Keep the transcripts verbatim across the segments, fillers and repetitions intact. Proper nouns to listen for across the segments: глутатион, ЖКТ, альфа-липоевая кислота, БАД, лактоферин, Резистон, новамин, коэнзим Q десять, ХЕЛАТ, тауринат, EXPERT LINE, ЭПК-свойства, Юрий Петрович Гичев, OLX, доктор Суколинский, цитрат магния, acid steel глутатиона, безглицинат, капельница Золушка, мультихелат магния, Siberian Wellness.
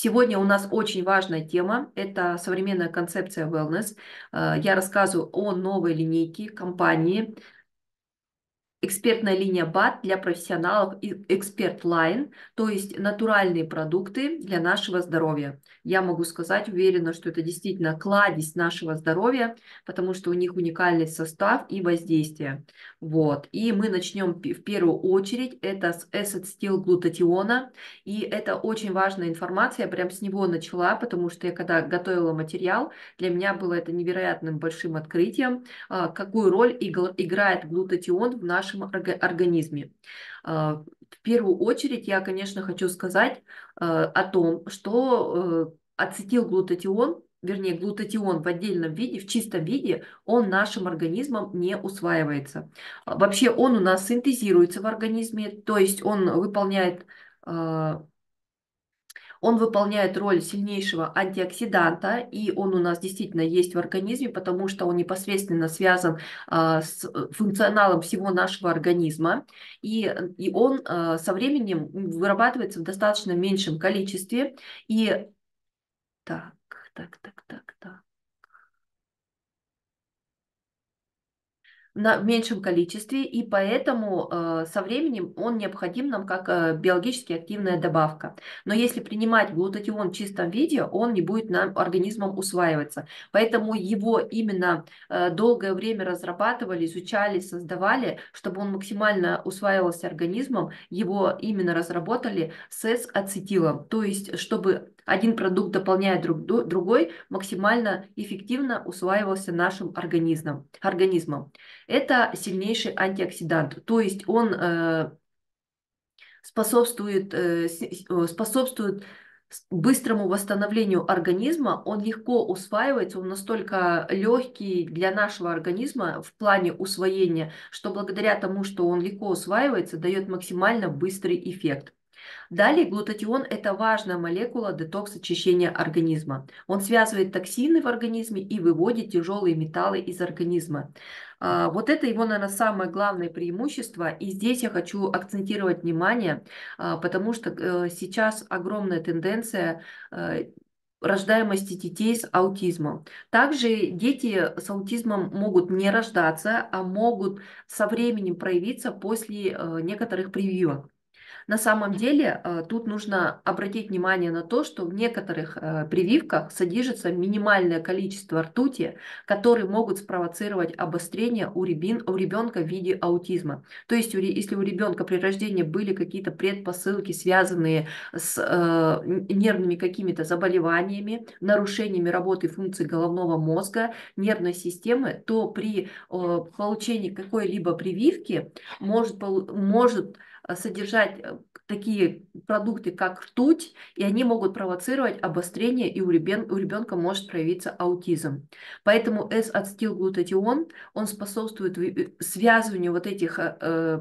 Сегодня у нас очень важная тема, это современная концепция wellness. Я рассказываю о новой линейке компании, экспертная линия БАД для профессионалов и эксперт лайн, то есть натуральные продукты для нашего здоровья. Я могу сказать уверенно, что это действительно кладезь нашего здоровья, потому что у них уникальный состав и воздействие. Вот. И мы начнем в первую очередь это с acid steel глутатиона. И это очень важная информация. Я прям с него начала, потому что я когда готовила материал, для меня было это невероятным большим открытием, какую роль играет глутатион в нашем организме. В первую очередь я, конечно, хочу сказать о том, что ацетилглутатион, вернее глутатион в отдельном виде, в чистом виде, он нашим организмом не усваивается. Вообще он у нас синтезируется в организме, то есть он выполняет... Он выполняет роль сильнейшего антиоксиданта, и он у нас действительно есть в организме, потому что он непосредственно связан а, с функционалом всего нашего организма, и, и он а, со временем вырабатывается в достаточно меньшем количестве. И так, так, так, так, так. На, в меньшем количестве, и поэтому э, со временем он необходим нам как э, биологически активная добавка. Но если принимать глутатион в чистом виде, он не будет нам организмом усваиваться. Поэтому его именно э, долгое время разрабатывали, изучали, создавали, чтобы он максимально усваивался организмом, его именно разработали с эс-ацетилом, то есть чтобы один продукт, дополняя друг, другой, максимально эффективно усваивался нашим организмом. организмом. Это сильнейший антиоксидант, то есть он э, способствует, э, способствует быстрому восстановлению организма, он легко усваивается, он настолько легкий для нашего организма в плане усвоения, что благодаря тому, что он легко усваивается, дает максимально быстрый эффект. Далее глутатион – это важная молекула детокс-очищения организма. Он связывает токсины в организме и выводит тяжелые металлы из организма. Вот это его, наверное, самое главное преимущество. И здесь я хочу акцентировать внимание, потому что сейчас огромная тенденция – рождаемости детей с аутизмом. Также дети с аутизмом могут не рождаться, а могут со временем проявиться после некоторых прививок. На самом деле тут нужно обратить внимание на то, что в некоторых прививках содержится минимальное количество ртути, которые могут спровоцировать обострение у ребенка в виде аутизма. То есть если у ребенка при рождении были какие-то предпосылки, связанные с нервными какими-то заболеваниями, нарушениями работы функций головного мозга, нервной системы, то при получении какой-либо прививки может, может содержать такие продукты, как ртуть, и они могут провоцировать обострение, и у ребенка, у ребенка может проявиться аутизм. Поэтому эс-ацетилглутатион, он способствует связыванию вот этих э,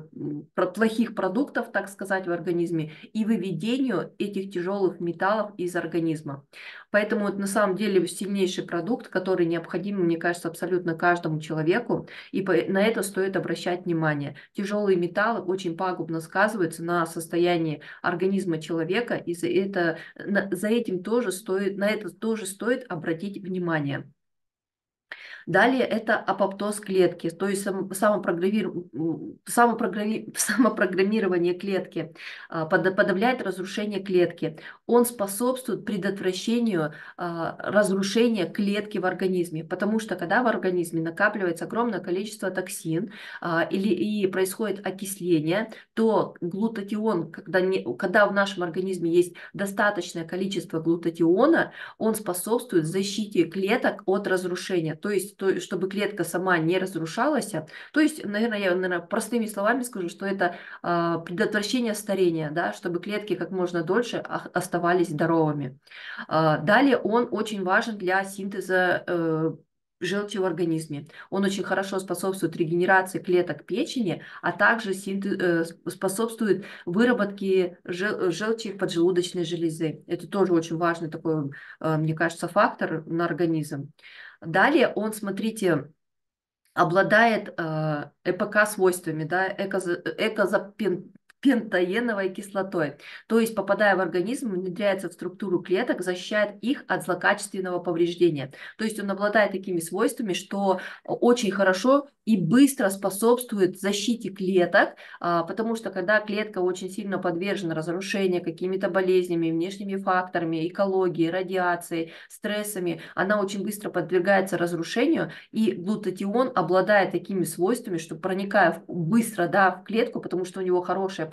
плохих продуктов, так сказать, в организме и выведению этих тяжелых металлов из организма. Поэтому это на самом деле сильнейший продукт, который необходим, мне кажется, абсолютно каждому человеку, и на это стоит обращать внимание. Тяжелые металлы очень пагубно сказываются на состоянии организма человека, и за это, за этим тоже стоит, на это тоже стоит обратить внимание. Далее это апоптоз клетки, то есть самопрограммирование клетки, подавляет разрушение клетки. Он способствует предотвращению разрушения клетки в организме, потому что когда в организме накапливается огромное количество токсин или и происходит окисление, то глутатион, когда, не, когда в нашем организме есть достаточное количество глутатиона, он способствует защите клеток от разрушения. То есть, то, чтобы клетка сама не разрушалась. То есть, наверное, я наверное, простыми словами скажу, что это э, предотвращение старения, да, чтобы клетки как можно дольше оставались здоровыми. Э, далее он очень важен для синтеза э, желчи в организме. Он очень хорошо способствует регенерации клеток печени, а также синтез, способствует выработке жел, желчи поджелудочной железы. Это тоже очень важный такой, мне кажется, фактор на организм. Далее он, смотрите, обладает э, ЭПК-свойствами, да, экозапентин. пентоеновой кислотой. То есть, попадая в организм, внедряется в структуру клеток, защищает их от злокачественного повреждения. То есть, он обладает такими свойствами, что очень хорошо и быстро способствует защите клеток, потому что, когда клетка очень сильно подвержена разрушению какими-то болезнями, внешними факторами, экологией, радиацией, стрессами, она очень быстро подвергается разрушению, и глутатион обладает такими свойствами, что, проникая быстро, да, в клетку, потому что у него хорошая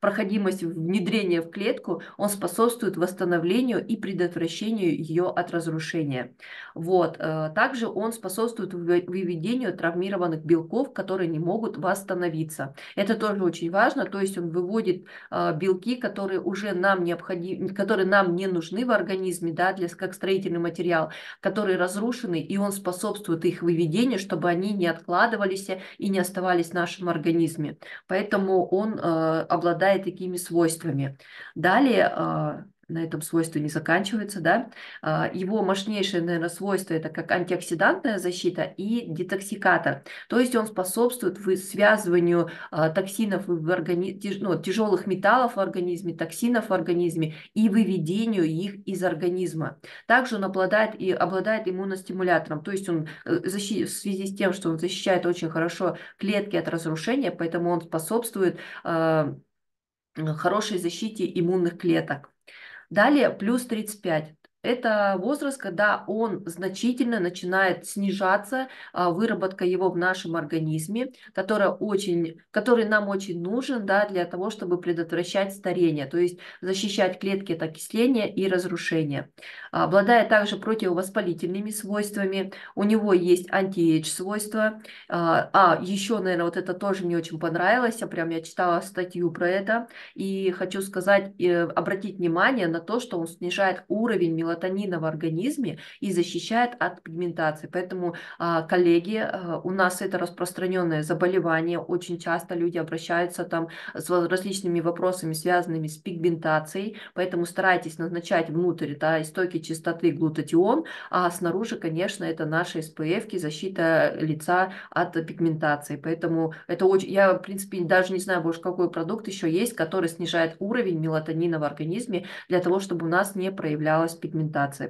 проходимость внедрения в клетку, он способствует восстановлению и предотвращению ее от разрушения. Вот. Также он способствует выведению травмированных белков, которые не могут восстановиться. Это тоже очень важно, то есть он выводит белки, которые уже нам необходимы, которые нам не нужны в организме, да, для, как строительный материал, которые разрушены, и он способствует их выведению, чтобы они не откладывались и не оставались в нашем организме. Поэтому он э, обладает такими свойствами. Далее, э, на этом свойство не заканчивается, да, э, его мощнейшее, наверное, свойство — это как антиоксидантная защита и детоксикатор. То есть он способствует связыванию э, токсинов в организме, тяж, ну, тяжелых металлов в организме, токсинов в организме и выведению их из организма. Также он обладает, и, обладает иммуностимулятором, то есть он э, защи, в связи с тем, что он защищает очень хорошо клетки от разрушения, поэтому он способствует э, хорошей защите иммунных клеток. Далее, плюс тридцать пять. Это возраст, когда он значительно начинает снижаться, выработка его в нашем организме, которая очень, который нам очень нужен, да, для того, чтобы предотвращать старение, то есть защищать клетки от окисления и разрушения. Обладает также противовоспалительными свойствами, у него есть анти-эйдж свойства. А еще, наверное, вот это тоже мне очень понравилось, я прям я читала статью про это, и хочу сказать, обратить внимание на то, что он снижает уровень мелатонина мелатонина в организме и защищает от пигментации. Поэтому, коллеги, у нас это распространенное заболевание, очень часто люди обращаются там с различными вопросами, связанными с пигментацией, поэтому старайтесь назначать внутрь, да, истоки чистоты глутатион, а снаружи, конечно, это наши эс пэ эф-ки, защита лица от пигментации. Поэтому это очень, я, в принципе, даже не знаю больше, какой продукт еще есть, который снижает уровень мелатонина в организме для того, чтобы у нас не проявлялась пигментация.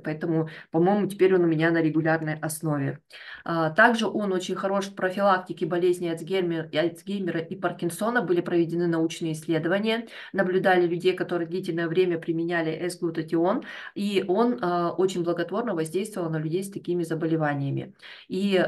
Поэтому, по-моему, теперь он у меня на регулярной основе. Также он очень хорош в профилактике болезней Альцгеймера и Паркинсона. Были проведены научные исследования, наблюдали людей, которые длительное время применяли эс глутатион, и он очень благотворно воздействовал на людей с такими заболеваниями. И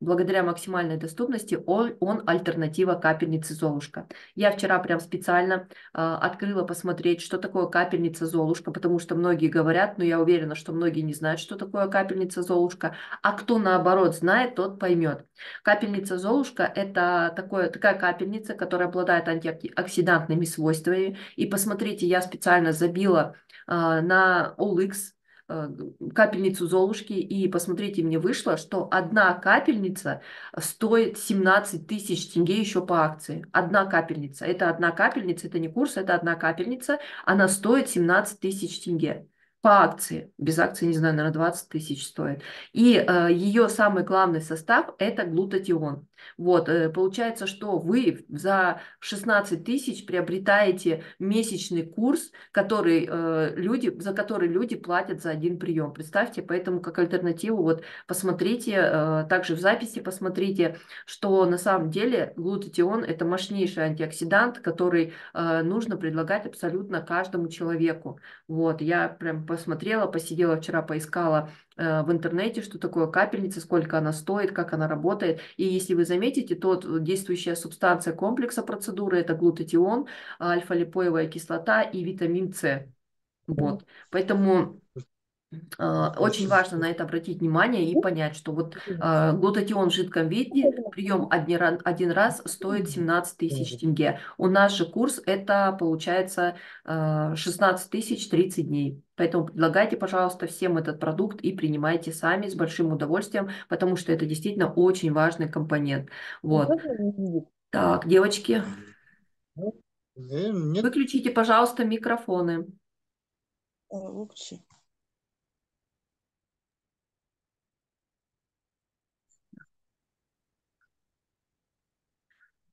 благодаря максимальной доступности он, он альтернатива капельницы Золушка. Я вчера прям специально открыла посмотреть, что такое капельница Золушка, потому что многие говорят, но я уверена, что многие не знают, что такое капельница Золушка, а кто наоборот знает, тот поймет. Капельница Золушка — это такое, такая капельница, которая обладает антиоксидантными свойствами. И посмотрите, я специально забила э, на о эл икс капельницу Золушки, и посмотрите, мне вышло, что одна капельница стоит семнадцать тысяч тенге еще по акции. Одна капельница, это одна капельница, это не курс, это одна капельница, она стоит семнадцать тысяч тенге. По акции, без акции, не знаю, наверное, двадцать тысяч стоит. И э, ее самый главный состав – это глутатион. Вот, э, получается, что вы за шестнадцать тысяч приобретаете месячный курс, который, э, люди, за который люди платят за один прием. Представьте, поэтому как альтернативу, вот, посмотрите, э, также в записи посмотрите, что на самом деле глутатион – это мощнейший антиоксидант, который э, нужно предлагать абсолютно каждому человеку. Вот, я прям посмотрела, посидела вчера, поискала э, в интернете, что такое капельница, сколько она стоит, как она работает. И если вы заметите, то действующая субстанция комплекса процедуры – это глутатион, альфа-липоевая кислота и витамин С. Вот. Поэтому очень важно на это обратить внимание и понять, что вот э, глутатион в жидком виде, прием один, один раз стоит семнадцать тысяч тенге. У нас же курс это получается э, шестнадцать тысяч тридцать дней. Поэтому предлагайте, пожалуйста, всем этот продукт и принимайте сами с большим удовольствием, потому что это действительно очень важный компонент. Вот. Так, девочки, выключите, пожалуйста, микрофоны.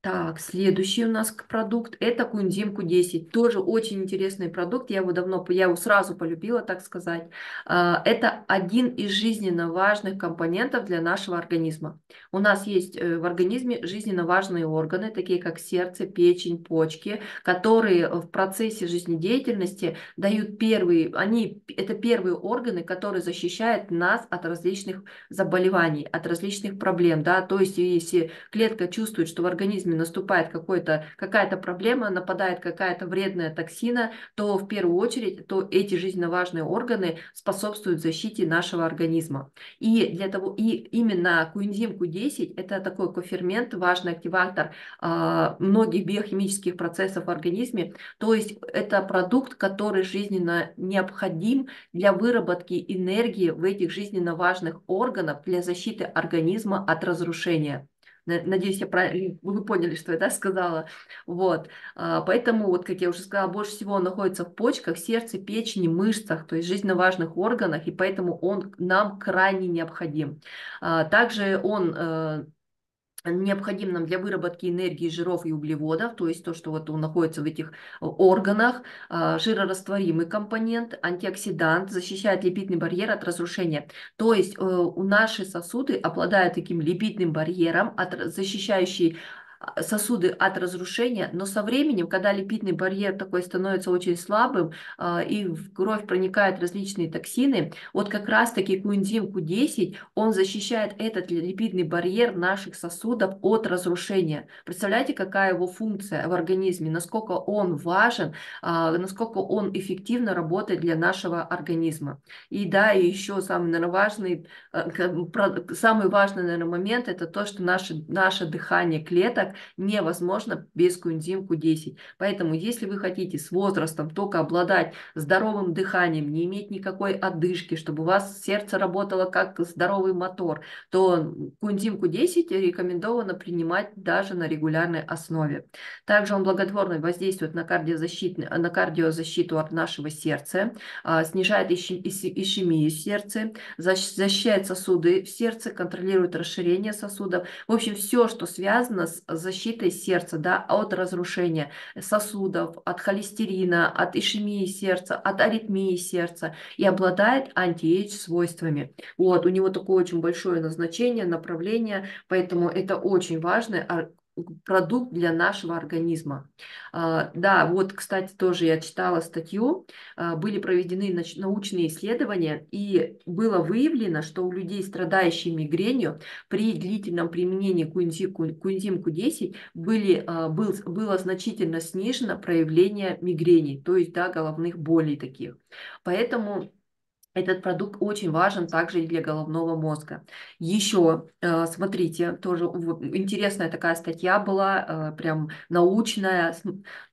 Так, следующий у нас продукт – это коэнзим Q десять. Тоже очень интересный продукт, я его давно, я его сразу полюбила, так сказать. Это один из жизненно важных компонентов для нашего организма. У нас есть в организме жизненно важные органы, такие как сердце, печень, почки, которые в процессе жизнедеятельности дают первые, они, это первые органы, которые защищают нас от различных заболеваний, от различных проблем, да, то есть если клетка чувствует, что в организме наступает какая-то проблема, нападает какая-то вредная токсина, то в первую очередь то эти жизненно важные органы способствуют защите нашего организма. И, для того, и именно коэнзим Q десять – это такой кофермент, важный активатор э, многих биохимических процессов в организме, то есть это продукт, который жизненно необходим для выработки энергии в этих жизненно важных органах для защиты организма от разрушения. Надеюсь, я правильно, вы поняли, что я да, сказала. Вот. Поэтому, вот, как я уже сказала, больше всего он находится в почках, сердце, печени, мышцах, то есть жизненно важных органах, и поэтому он нам крайне необходим. Также он необходим нам для выработки энергии, жиров и углеводов, то есть то, что вот он находится в этих органах, жирорастворимый компонент, антиоксидант, защищает липидный барьер от разрушения. То есть у наши сосуды обладают таким липидным барьером, защищающий сосуды от разрушения, но со временем, когда липидный барьер такой становится очень слабым и в кровь проникают различные токсины, вот как раз-таки коэнзим Q десять, он защищает этот липидный барьер наших сосудов от разрушения. Представляете, какая его функция в организме, насколько он важен, насколько он эффективно работает для нашего организма. И да, и еще самый, наверное, важный, самый важный, наверное, момент, это то, что наше, наше дыхание клеток невозможно без коэнзим Q десять. Поэтому, если вы хотите с возрастом только обладать здоровым дыханием, не иметь никакой одышки, чтобы у вас сердце работало как здоровый мотор, то коэнзим Q десять рекомендовано принимать даже на регулярной основе. Также он благотворно воздействует на, на кардиозащиту от нашего сердца, снижает ишемию сердца, защищает сосуды в сердце, контролирует расширение сосудов. В общем, все, что связано с защитой сердца, да, от разрушения сосудов, от холестерина, от ишемии сердца, от аритмии сердца, и обладает антиэйдж свойствами. Вот, у него такое очень большое назначение, направление, поэтому это очень важный продукт для нашего организма. Да, вот, кстати, тоже я читала статью, были проведены научные исследования, и было выявлено, что у людей, страдающих мигренью, при длительном применении коэнзим Q десять были, был, было значительно снижено проявление мигрени, то есть да, головных болей таких. Поэтому этот продукт очень важен также и для головного мозга. Еще, смотрите, тоже интересная такая статья была, прям научная,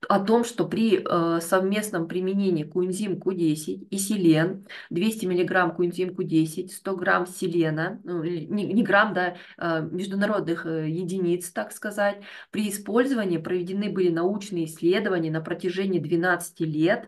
о том, что при совместном применении коэнзим Q десять и селен, двести миллиграмм коэнзим Q десять, сто грамм селена, не грамм, да, международных единиц, так сказать, при использовании проведены были научные исследования на протяжении двенадцати лет,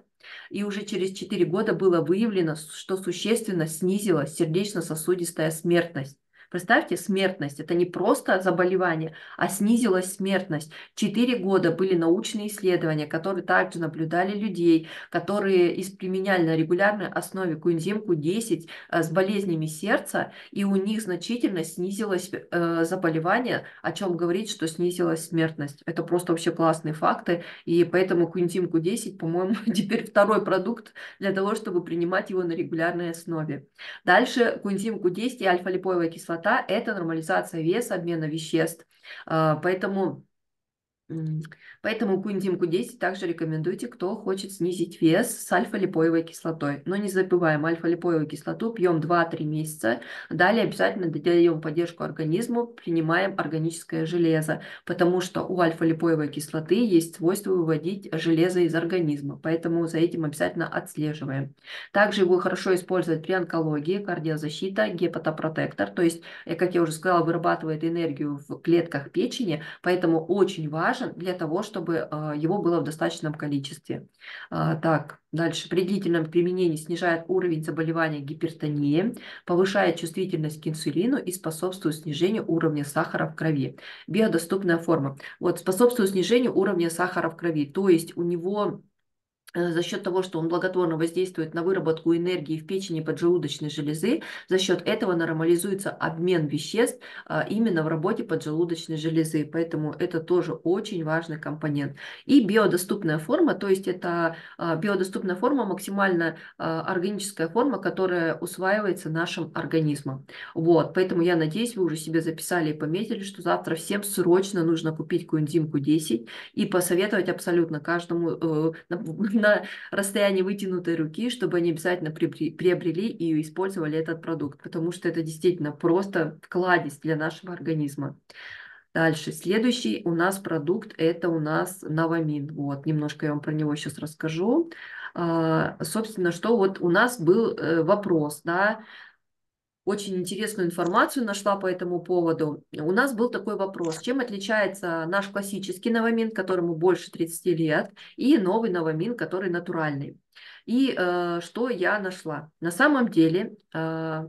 и уже через четыре года было выявлено, что существенно снизилась сердечно-сосудистая смертность. Представьте, смертность – это не просто заболевание, а снизилась смертность. Четыре года были научные исследования, которые также наблюдали людей, которые применяли на регулярной основе коэнзим Q десять с болезнями сердца, и у них значительно снизилось э, заболевание, о чем говорит, что снизилась смертность. Это просто вообще классные факты, и поэтому коэнзим Q десять, по-моему, теперь второй продукт для того, чтобы принимать его на регулярной основе. Дальше коэнзим Q десять и альфа-липоевая кислота. Это нормализация веса, обмена веществ, поэтому, поэтому коэнзим Q десять также рекомендуйте, кто хочет снизить вес с альфа-липоевой кислотой. Но не забываем, альфа-липоевую кислоту пьем два-три месяца, далее обязательно даем поддержку организму, принимаем органическое железо, потому что у альфа-липоевой кислоты есть свойство выводить железо из организма, поэтому за этим обязательно отслеживаем. Также его хорошо использовать при онкологии, кардиозащита, гепатопротектор, то есть, как я уже сказала, вырабатывает энергию в клетках печени, поэтому очень важно важен для того, чтобы его было в достаточном количестве. Так, дальше. При длительном применении снижает уровень заболевания гипертонии, повышает чувствительность к инсулину и способствует снижению уровня сахара в крови. Биодоступная форма. Вот, способствует снижению уровня сахара в крови. То есть у него... за счет того, что он благотворно воздействует на выработку энергии в печени поджелудочной железы, за счет этого нормализуется обмен веществ именно в работе поджелудочной железы. Поэтому это тоже очень важный компонент. И биодоступная форма, то есть это биодоступная форма, максимально органическая форма, которая усваивается нашим организмом. Вот, поэтому я надеюсь, вы уже себе записали и пометили, что завтра всем срочно нужно купить коэнзим Q десять и посоветовать абсолютно каждому... на расстоянии вытянутой руки, чтобы они обязательно приобрели и использовали этот продукт, потому что это действительно просто кладезь для нашего организма. Дальше, следующий у нас продукт, это у нас новамин. Вот, немножко я вам про него сейчас расскажу. А, собственно, что вот у нас был вопрос, да, очень интересную информацию нашла по этому поводу. У нас был такой вопрос, чем отличается наш классический новамин, которому больше тридцати лет, и новый новамин, который натуральный. И э, что я нашла? На самом деле... Э,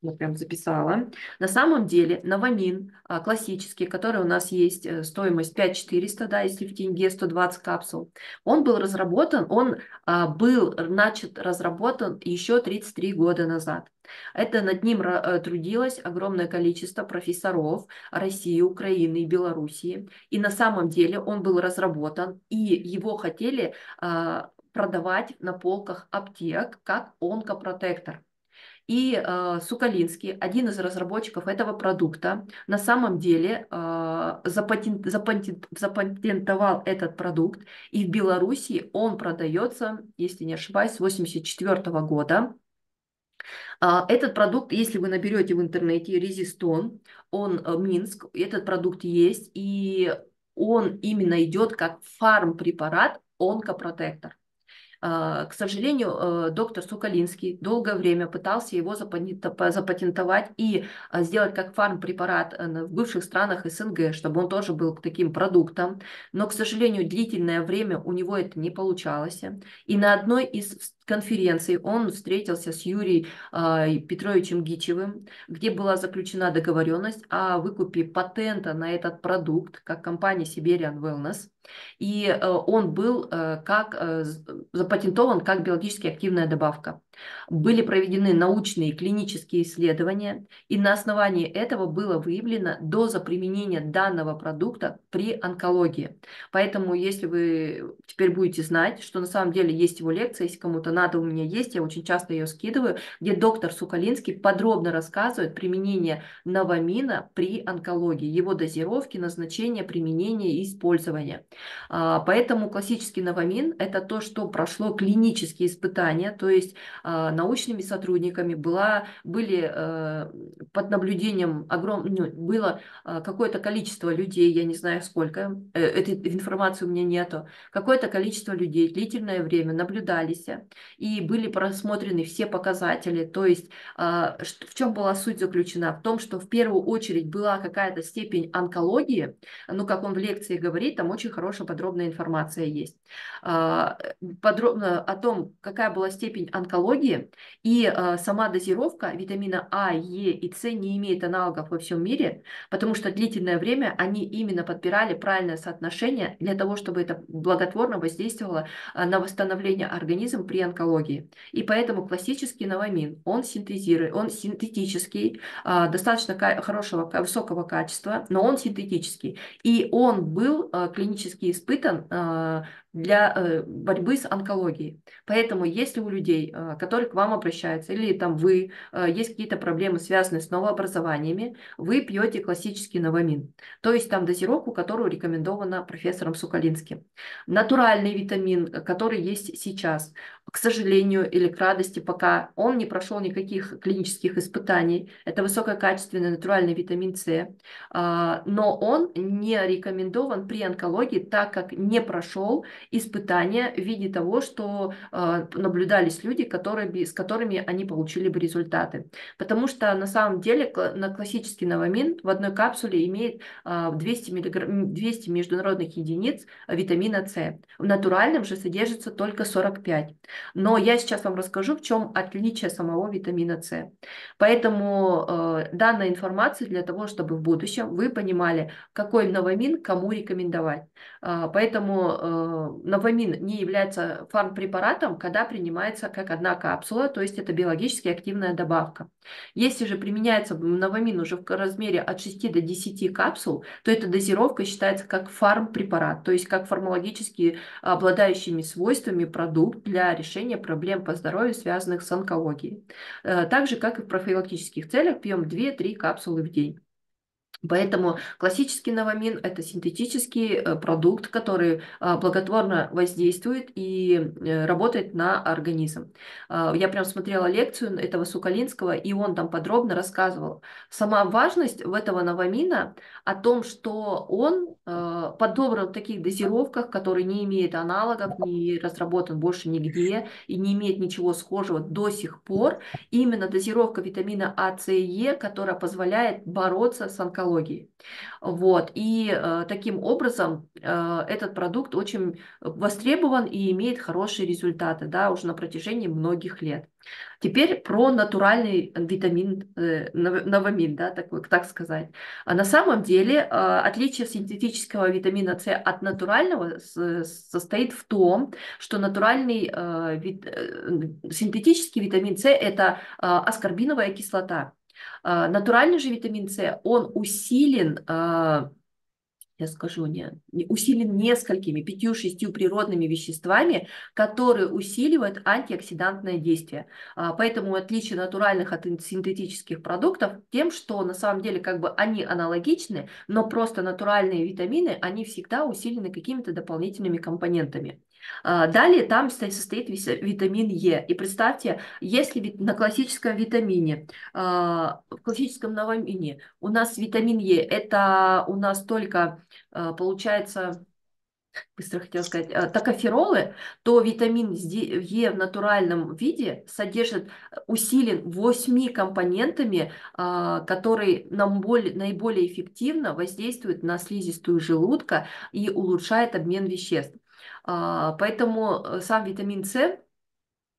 я прям записала. На самом деле новамин классический, который у нас есть, стоимость пять тысяч четыреста, да, если в тенге, сто двадцать капсул, он был разработан, он был начат разработан еще тридцать три года назад. Это над ним трудилось огромное количество профессоров России, Украины и Белоруссии. И на самом деле он был разработан, и его хотели продавать на полках аптек как онкопротектор. И э, Суколинский, один из разработчиков этого продукта, на самом деле э, запатент, запатент, запатентовал этот продукт. И в Беларуси он продается, если не ошибаюсь, с тысяча девятьсот восемьдесят четвёртого года. Этот продукт, если вы наберете в интернете «Резистон», он Минск, этот продукт есть, и он именно идет как фармпрепарат онкопротектор. К сожалению, доктор Суколинский долгое время пытался его запатентовать и сделать как фармпрепарат в бывших странах СНГ, чтобы он тоже был таким продуктом. Но, к сожалению, длительное время у него это не получалось. И на одной из конференций он встретился с Юрием Петровичем Гичевым, где была заключена договоренность о выкупе патента на этот продукт, как компания Siberian Wellness. И он был как, запатентован как биологически активная добавка. Были проведены научные и клинические исследования, и на основании этого была выявлена доза применения данного продукта при онкологии. Поэтому, если вы теперь будете знать, что на самом деле есть его лекция, если кому-то надо, у меня есть, я очень часто ее скидываю, где доктор Суколинский подробно рассказывает применение новамина при онкологии, его дозировки, назначение, применение и использование. Поэтому классический новамин – это то, что прошло клинические испытания, то есть научными сотрудниками, была, были э, под наблюдением огром... ну, было э, какое-то количество людей, я не знаю сколько, э, этой информации у меня нету, какое-то количество людей длительное время наблюдались, и были просмотрены все показатели, то есть э, в чем была суть заключена? В том, что в первую очередь была какая-то степень онкологии, ну, как он в лекции говорит, там очень хорошая подробная информация есть. Э, подробно о том, какая была степень онкологии, и э, сама дозировка витамина А, Е и С не имеет аналогов во всем мире, потому что длительное время они именно подбирали правильное соотношение для того, чтобы это благотворно воздействовало на восстановление организма при онкологии. И поэтому классический новамин, он синтезирует, он синтетический, э, достаточно хорошего, высокого качества, но он синтетический. И он был э, клинически испытан э, для э, борьбы с онкологией. Поэтому если у людей, э, которые к вам обращаются, или там вы, э, есть какие-то проблемы, связанные с новообразованиями, вы пьете классический новамин, то есть там дозировку, которую рекомендована профессором Суколинским. Натуральный витамин, который есть сейчас, к сожалению или к радости, пока он не прошел никаких клинических испытаний, это высококачественный натуральный витамин С, э, но он не рекомендован при онкологии, так как не прошел испытания в виде того, что э, наблюдались люди, которые которые, с которыми они получили бы результаты. Потому что на самом деле на классический новамин в одной капсуле имеет двести, миллиграмм, двести международных единиц витамина С. В натуральном же содержится только сорок пять. Но я сейчас вам расскажу, в чем отличие самого витамина С. Поэтому э, данная информация для того, чтобы в будущем вы понимали, какой новамин кому рекомендовать. Э, поэтому э, новамин не является фармпрепаратом, когда принимается как одна капсула, то есть это биологически активная добавка. Если же применяется новамин уже в размере от шести до десяти капсул, то эта дозировка считается как фармпрепарат, то есть как фармакологически обладающими свойствами продукт для решения проблем по здоровью, связанных с онкологией. Так же, как и в профилактических целях, пьем две-три капсулы в день. Поэтому классический новамин – это синтетический продукт, который благотворно воздействует и работает на организм. Я прям смотрела лекцию этого Суколинского, и он там подробно рассказывал. Сама важность в этого новамина о том, что он подобран в таких дозировках, которые не имеют аналогов, не разработан больше нигде и не имеет ничего схожего до сих пор. Именно дозировка витамина А, С и Е, которая позволяет бороться с онкологией. Вот. И э, таким образом э, этот продукт очень востребован и имеет хорошие результаты, да, уже на протяжении многих лет. Теперь про натуральный витамин, э, новамин, да, такой, так сказать. А на самом деле э, отличие синтетического витамина С от натурального с, состоит в том, что натуральный э, вит, э, синтетический витамин С – это э, аскорбиновая кислота. Натуральный же витамин С, он усилен, я скажу, не, усилен несколькими, пятью-шестью природными веществами, которые усиливают антиоксидантное действие. Поэтому отличие натуральных от синтетических продуктов тем, что на самом деле как бы они аналогичны, но просто натуральные витамины, они всегда усилены какими-то дополнительными компонентами. Далее там состоит витамин Е. И представьте, если на классическом витамине, в классическом новамине у нас витамин Е, это у нас только получается... быстро хотела сказать, токоферолы, то витамин Е в натуральном виде содержит, усилен восемью компонентами, которые нам более, наиболее эффективно воздействуют на слизистую желудка и улучшает обмен веществ. Поэтому сам витамин С,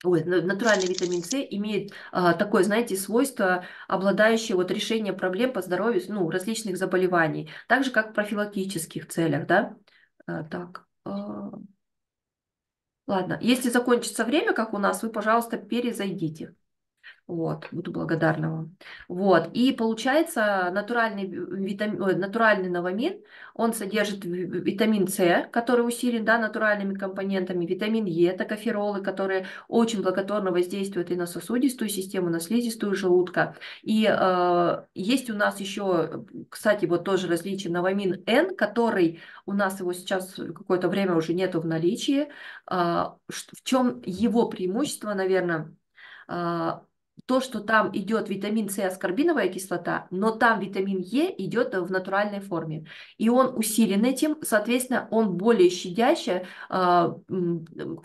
ой, натуральный витамин С имеет а, такое, знаете, свойство, обладающее вот решением проблем по здоровью, ну, различных заболеваний, так же, как в профилактических целях, да? А, так, а... ладно, если закончится время, как у нас, вы, пожалуйста, перезайдите. Вот, буду благодарна вам. Вот, и получается натуральный, витамин, натуральный новамин, он содержит витамин С, который усилен, да, натуральными компонентами, витамин Е, токоферолы, которые очень благотворно воздействуют и на сосудистую систему, на слизистую желудка. И э, есть у нас еще, кстати, вот тоже различие новамин Н, который у нас его сейчас какое-то время уже нету в наличии. Э, в чем его преимущество, наверное, э, то, что там идет витамин С, аскорбиновая кислота, но там витамин Е идет в натуральной форме. И он усилен этим, соответственно, он более щадящий э,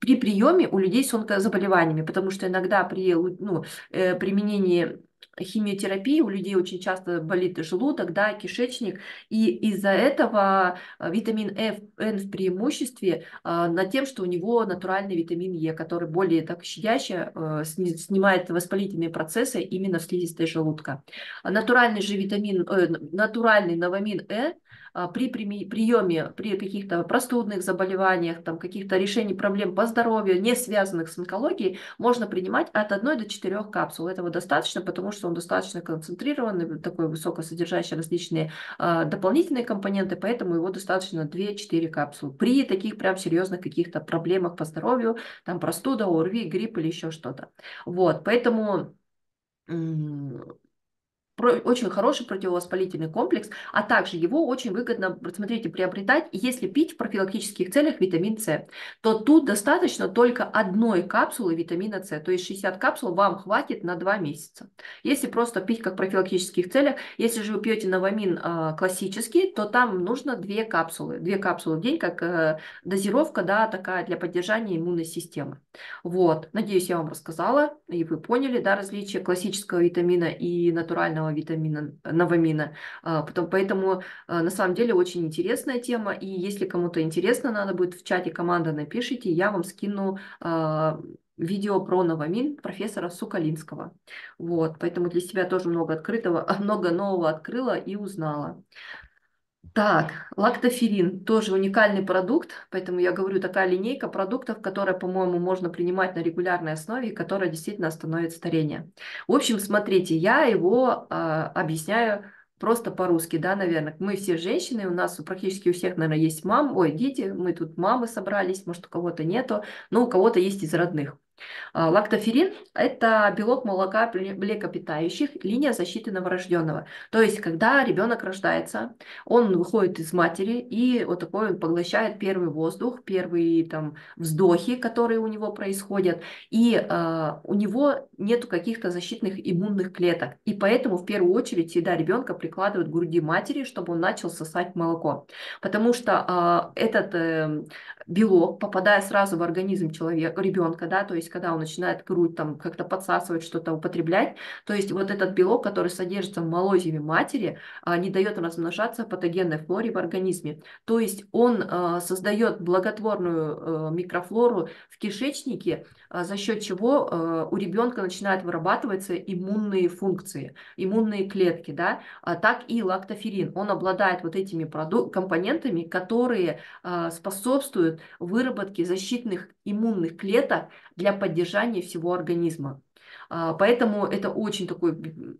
при приеме у людей с онкозаболеваниями, потому что иногда при ну, э, применении химиотерапии у людей очень часто болит желудок, да, кишечник, и из-за этого витамин F, N в преимуществе а, над тем, что у него натуральный витамин Е, который более так щадяще а, сни, снимает воспалительные процессы именно в слизистой желудка. А натуральный же витамин, э, натуральный новамин Э при приеме при каких-то простудных заболеваниях, там, каких-то решений проблем по здоровью, не связанных с онкологией, можно принимать от одной до четырёх капсул. Этого достаточно, потому что он достаточно концентрированный, такой высокосодержащий различные а, дополнительные компоненты, поэтому его достаточно две-четыре капсулы. При таких прям серьезных каких-то проблемах по здоровью, там простуда, ОРВИ, грипп или еще что-то. Вот, поэтому... очень хороший противовоспалительный комплекс, а также его очень выгодно, смотрите, приобретать, если пить в профилактических целях витамин С, то тут достаточно только одной капсулы витамина С, то есть шестьдесят капсул вам хватит на два месяца. Если просто пить как в профилактических целях, если же вы пьете новамин э, классический, то там нужно две капсулы, две капсулы в день, как э, дозировка, да, такая для поддержания иммунной системы. Вот, надеюсь, я вам рассказала, и вы поняли, да, различие классического витамина и натурального витамина новамина. Э, потом, поэтому э, на самом деле очень интересная тема, и если кому-то интересно, надо будет в чате команда напишите, я вам скину э, видео про новамин профессора Суколинского. Вот, поэтому для себя тоже много открытого, много нового открыла и узнала. Так, лактоферин тоже уникальный продукт, поэтому я говорю, такая линейка продуктов, которые, по-моему, можно принимать на регулярной основе, и которая действительно остановит старение. В общем, смотрите, я его э, объясняю просто по-русски, да, наверное. Мы все женщины, у нас практически у всех, наверное, есть мамы, ой, дети, мы тут мамы собрались, может, у кого-то нету, но у кого-то есть из родных. Лактоферин – это белок молока млекопитающих, линия защиты новорожденного. То есть, когда ребенок рождается, он выходит из матери, и вот такой он поглощает первый воздух, первые там вздохи, которые у него происходят, и э, у него нет каких-то защитных иммунных клеток. И поэтому в первую очередь всегда ребенка прикладывают к груди матери, чтобы он начал сосать молоко. Потому что э, этот э, белок, попадая сразу в организм человека, ребенка, да, то есть когда он начинает грудь там как-то подсасывать, что-то употреблять, то есть вот этот белок, который содержится в молозиве матери, не дает размножаться патогенной флоре в организме. То есть он создает благотворную микрофлору в кишечнике, за счет чего у ребенка начинают вырабатываться иммунные функции, иммунные клетки, да, так и лактоферин. Он обладает вот этими компонентами, которые способствуют выработке защитных иммунных клеток для поддержания всего организма. Поэтому это очень такой,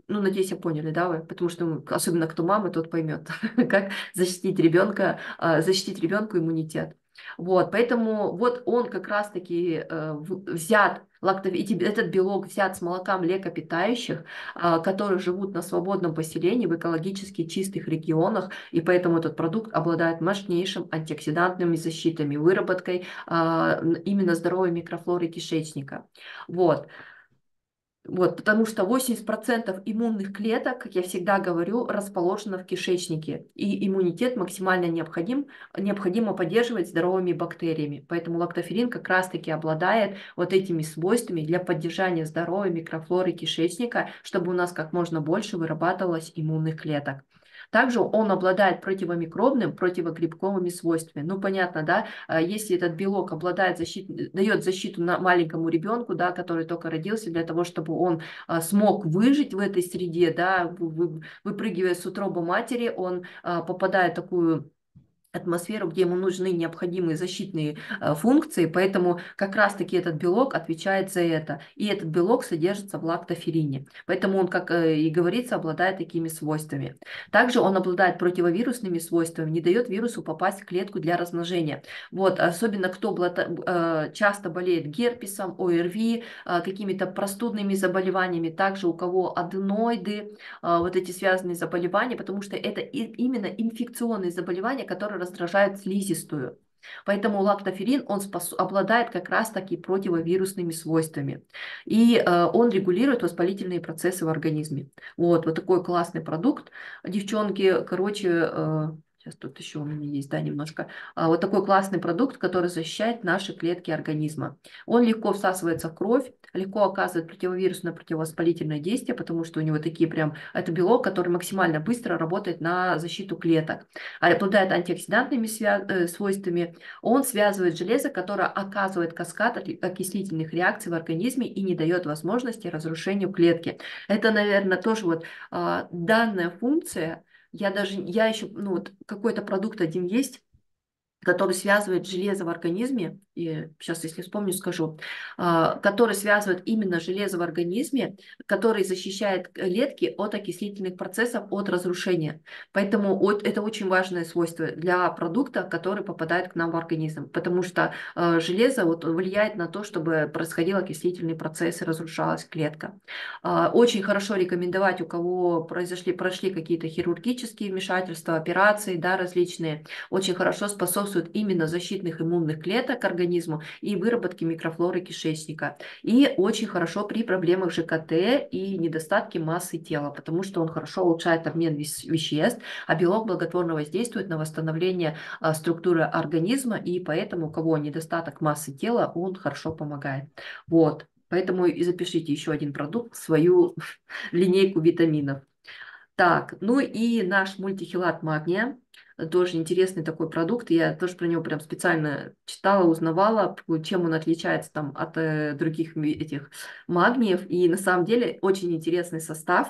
ну, надеюсь, я поняли, да, вы? Потому что особенно кто мама, тот поймет, как защитить ребенка, защитить ребенку иммунитет. Вот, поэтому вот он как раз-таки взят, этот белок взят с молока млекопитающих, которые живут на свободном поселении в экологически чистых регионах, и поэтому этот продукт обладает мощнейшим антиоксидантными защитами, выработкой именно здоровой микрофлоры кишечника. Вот. Вот, потому что восемьдесят процентов иммунных клеток, как я всегда говорю, расположено в кишечнике. И иммунитет максимально необходим, необходимо поддерживать здоровыми бактериями. Поэтому лактоферин как раз-таки обладает вот этими свойствами для поддержания здоровой микрофлоры кишечника, чтобы у нас как можно больше вырабатывалось иммунных клеток. Также он обладает противомикробным, противогрибковыми свойствами. Ну, понятно, да, если этот белок обладает защит... дает защиту на маленькому ребенку, да, который только родился, для того, чтобы он смог выжить в этой среде, да, выпрыгивая с утробы матери, он попадает в такую атмосферу, где ему нужны необходимые защитные э, функции, поэтому как раз-таки этот белок отвечает за это. И этот белок содержится в лактоферине. Поэтому он, как э, и говорится, обладает такими свойствами. Также он обладает противовирусными свойствами, не дает вирусу попасть в клетку для размножения. Вот, особенно кто блата, э, часто болеет герпесом, ОРВИ, э, какими-то простудными заболеваниями, также у кого аденоиды, э, вот эти связанные заболевания, потому что это и, именно инфекционные заболевания, которые раздражает слизистую. Поэтому лактоферин, он спос... обладает как раз-таки противовирусными свойствами. И э, он регулирует воспалительные процессы в организме. Вот, вот такой классный продукт. Девчонки, короче, э, сейчас тут еще у меня есть, да, немножко. Э, вот такой классный продукт, который защищает наши клетки организма. Он легко всасывается в кровь, легко оказывает противовирусное, противовоспалительное действие, потому что у него такие прям, это белок, который максимально быстро работает на защиту клеток. Обладает антиоксидантными свя... свойствами, он связывает железо, которое оказывает каскад окислительных реакций в организме и не дает возможности разрушению клетки. Это, наверное, тоже вот а, данная функция, я даже, я еще, ну вот какой-то продукт один есть, который связывает железо в организме и сейчас, если вспомню, скажу, который связывает именно железо в организме, который защищает клетки от окислительных процессов, от разрушения. Поэтому это очень важное свойство для продукта, который попадает к нам в организм, потому что железо вот влияет на то, чтобы происходил окислительный процесс и разрушалась клетка. Очень хорошо рекомендовать, у кого произошли, прошли какие-то хирургические вмешательства, операции, да, различные, очень хорошо способствует именно защитных иммунных клеток организма, и выработки микрофлоры кишечника. И очень хорошо при проблемах ЖКТ и недостатке массы тела, потому что он хорошо улучшает обмен веществ, а белок благотворно воздействует на восстановление структуры организма, и поэтому у кого недостаток массы тела, он хорошо помогает. Вот, поэтому и запишите еще один продукт в свою линейку витаминов. Так, ну и наш мультихелат магния. Тоже интересный такой продукт, я тоже про него прям специально читала, узнавала, чем он отличается там от э, других этих магниев, и на самом деле очень интересный состав.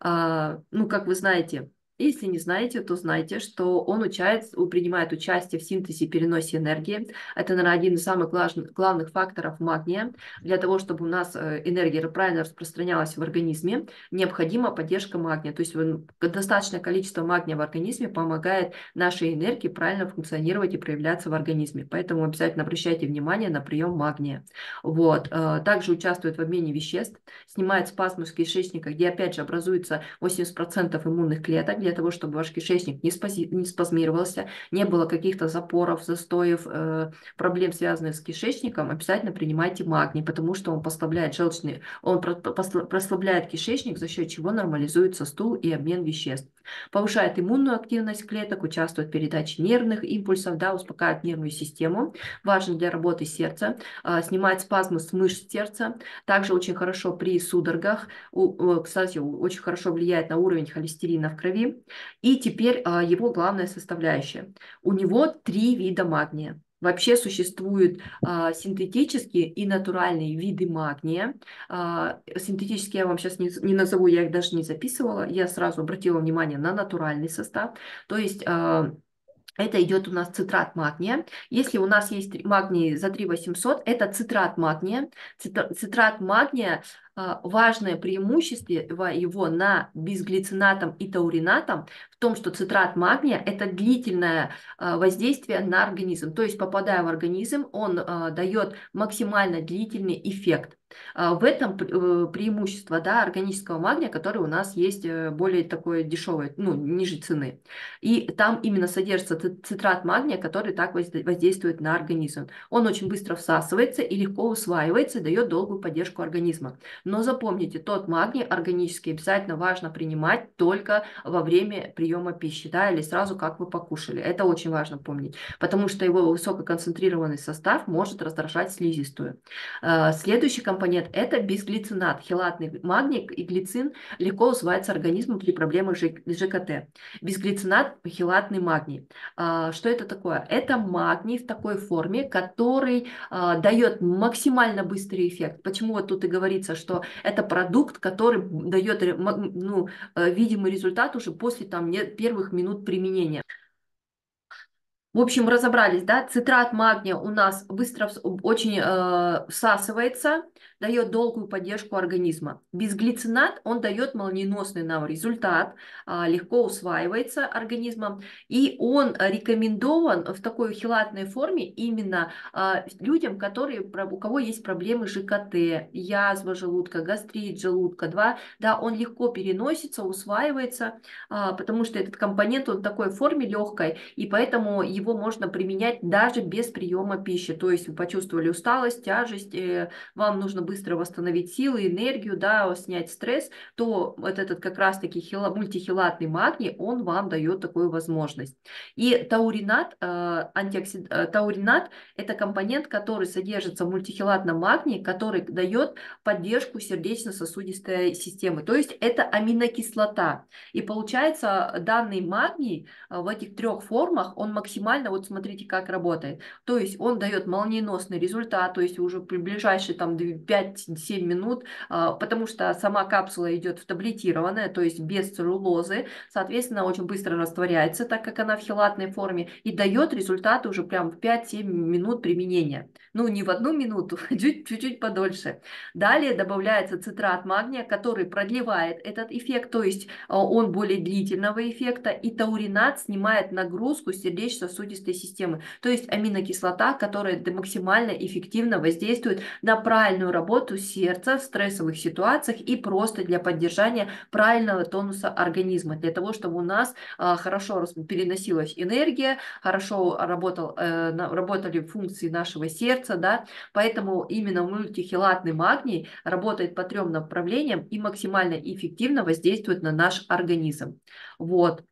А, ну, как вы знаете, если не знаете, то знайте, что он учает, принимает участие в синтезе и переносе энергии. Это, наверное, один из самых главных факторов магния. Для того, чтобы у нас энергия правильно распространялась в организме, необходима поддержка магния. То есть достаточное количество магния в организме помогает нашей энергии правильно функционировать и проявляться в организме. Поэтому обязательно обращайте внимание на прием магния. Вот. Также участвует в обмене веществ, снимает спазмы в кишечника, где опять же образуется восемьдесят процентов иммунных клеток, для того, чтобы ваш кишечник не, спази, не спазмировался, не было каких-то запоров, застоев, э, проблем, связанных с кишечником, обязательно принимайте магний, потому что он послабляет желчный, он прослабляет кишечник, за счет чего нормализуется стул и обмен веществ. Повышает иммунную активность клеток, участвует в передаче нервных импульсов, да, успокаивает нервную систему, важен для работы сердца, э, снимает спазмы с мышц сердца, также очень хорошо при судорогах, у, кстати, очень хорошо влияет на уровень холестерина в крови. И теперь а, его главная составляющая. У него три вида магния. Вообще существуют а, синтетические и натуральные виды магния. А, синтетические я вам сейчас не, не назову, я их даже не записывала. Я сразу обратила внимание на натуральный состав. То есть... А, это идет у нас цитрат магния. Если у нас есть магний за три тысячи восемьсот, это цитрат магния. Цитрат магния, важное преимущество его над безглицинатом и тауринатом в том, что цитрат магния – это длительное воздействие на организм. То есть, попадая в организм, он дает максимально длительный эффект. В этом преимущество, да, органического магния, который у нас есть более такое дешевое, ну, ниже цены. И там именно содержится цитрат магния, который так воздействует на организм. Он очень быстро всасывается и легко усваивается, дает долгую поддержку организма. Но запомните, тот магний органический обязательно важно принимать только во время приема пищи, да, или сразу, как вы покушали. Это очень важно помнить, потому что его высококонцентрированный состав может раздражать слизистую. Следующий компонент – это безглицинат, хелатный магний и глицин легко усваивается организмом при проблемах ЖКТ. Безглицинат, хелатный магний. Что это такое? Это магний в такой форме, который дает максимально быстрый эффект. Почему вот тут и говорится, что это продукт, который дает, ну, видимый результат уже после там, первых минут применения. В общем, разобрались, да, цитрат магния у нас быстро очень э, всасывается, дает долгую поддержку организма. Безглицинат, он дает молниеносный нам результат, э, легко усваивается организмом, и он рекомендован в такой хелатной форме именно э, людям, которые, у кого есть проблемы ЖКТ, язва желудка, гастрит желудка, два, да, он легко переносится, усваивается, э, потому что этот компонент, он в такой форме легкой, и поэтому его его можно применять даже без приема пищи. То есть вы почувствовали усталость, тяжесть, вам нужно быстро восстановить силы, энергию, да, снять стресс, то вот этот как раз-таки мультихелатный магний, он вам дает такую возможность. И тауринат, антиоксид... тауринат – это компонент, который содержится в мультихелатном магнии, который дает поддержку сердечно-сосудистой системы. То есть это аминокислота. И получается, данный магний в этих трех формах, он максимально, вот смотрите, как работает. То есть он дает молниеносный результат, то есть уже при ближайшие там пять пять-семь минут, потому что сама капсула идет таблетированная, то есть без целлюлозы, соответственно, очень быстро растворяется, так как она в хелатной форме, и дает результаты уже прям в пять-семь минут применения. Ну, не в одну минуту, чуть-чуть подольше. Далее добавляется цитрат магния, который продлевает этот эффект, то есть он более длительного эффекта, и тауринат снимает нагрузку сердечно-сосудистой системы, то есть аминокислота, которая максимально эффективно воздействует на правильную работу сердца в стрессовых ситуациях и просто для поддержания правильного тонуса организма, для того, чтобы у нас хорошо переносилась энергия, хорошо работал, работали функции нашего сердца, да, поэтому именно мультихелатный магний работает по трем направлениям и максимально эффективно воздействует на наш организм. Вот.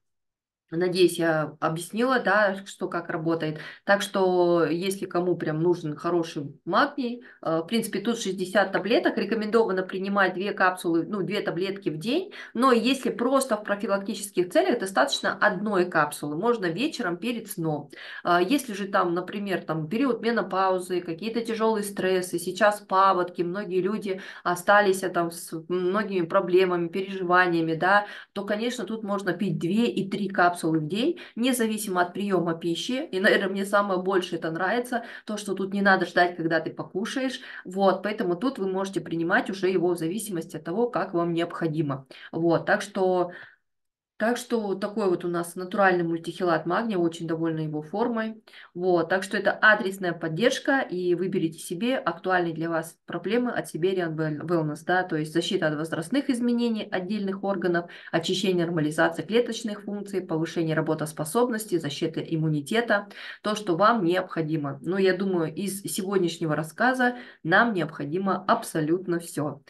Надеюсь, я объяснила, да, что как работает. Так что, если кому прям нужен хороший магний, в принципе, тут шестьдесят таблеток, рекомендовано принимать две капсулы, ну, две таблетки в день, но если просто в профилактических целях, достаточно одной капсулы, можно вечером перед сном. Если же там, например, там период менопаузы, какие-то тяжелые стрессы, сейчас паводки, многие люди остались там с многими проблемами, переживаниями, да, то, конечно, тут можно пить две и три капсулы в день, независимо от приема пищи. И, наверное, мне самое больше это нравится, то, что тут не надо ждать, когда ты покушаешь. Вот, поэтому тут вы можете принимать уже его в зависимости от того, как вам необходимо. Вот, так что, так что такой вот у нас натуральный мультихелат магния, очень довольна его формой. Вот, так что это адресная поддержка, и выберите себе актуальные для вас проблемы от Siberian Wellness, да, то есть защита от возрастных изменений отдельных органов, очищение, нормализация клеточных функций, повышение работоспособности, защита иммунитета, то, что вам необходимо. Но я думаю, из сегодняшнего рассказа нам необходимо абсолютно все.